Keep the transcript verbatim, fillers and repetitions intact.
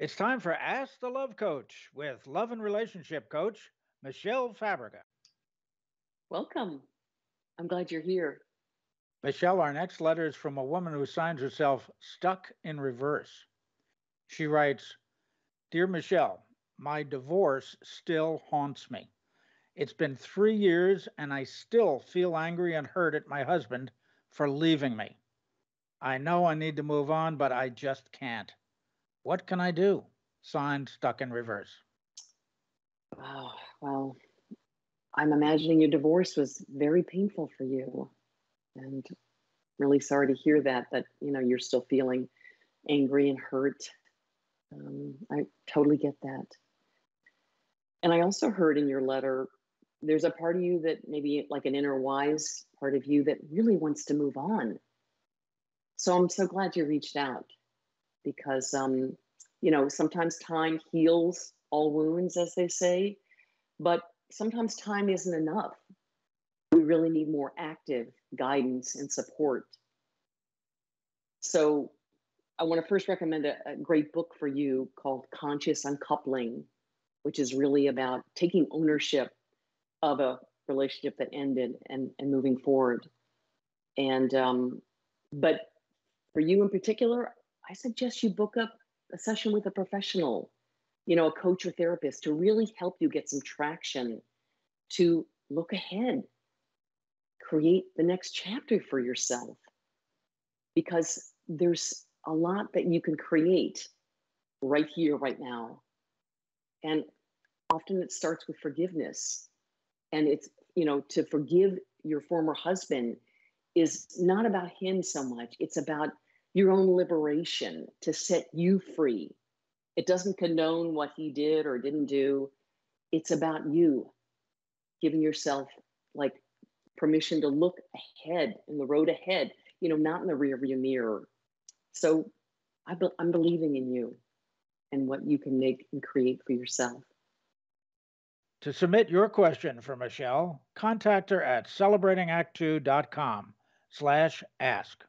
It's time for Ask the Love Coach with love and relationship coach, Michele Fabrega. Welcome. I'm glad you're here. Michele, our next letter is from a woman who signs herself Stuck in Reverse. She writes, Dear Michele, my divorce still haunts me. It's been three years and I still feel angry and hurt at my husband for leaving me. I know I need to move on, but I just can't. What can I do? Signed, Stuck in Reverse. Oh, well, I'm imagining your divorce was very painful for you. And really sorry to hear that, that, you know, you're still feeling angry and hurt. Um, I totally get that. And I also heard in your letter, there's a part of you that maybe like an inner wise part of you that really wants to move on. So I'm so glad you reached out. Because, um, you know, sometimes time heals all wounds, as they say, but sometimes time isn't enough. We really need more active guidance and support. So I want to first recommend a, a great book for you called Conscious Uncoupling, which is really about taking ownership of a relationship that ended and, and moving forward. And, um, but for you in particular, I suggest you book up a session with a professional, you know, a coach or therapist to really help you get some traction to look ahead, create the next chapter for yourself, because there's a lot that you can create right here, right now. And often it starts with forgiveness. And it's, you know, to forgive your former husband is not about him so much. It's about your own liberation to set you free. It doesn't condone what he did or didn't do. It's about you giving yourself like permission to look ahead in the road ahead, you know, not in the rearview mirror. So I be- I'm believing in you and what you can make and create for yourself. To submit your question for Michele, contact her at celebrating act two dot com slash ask.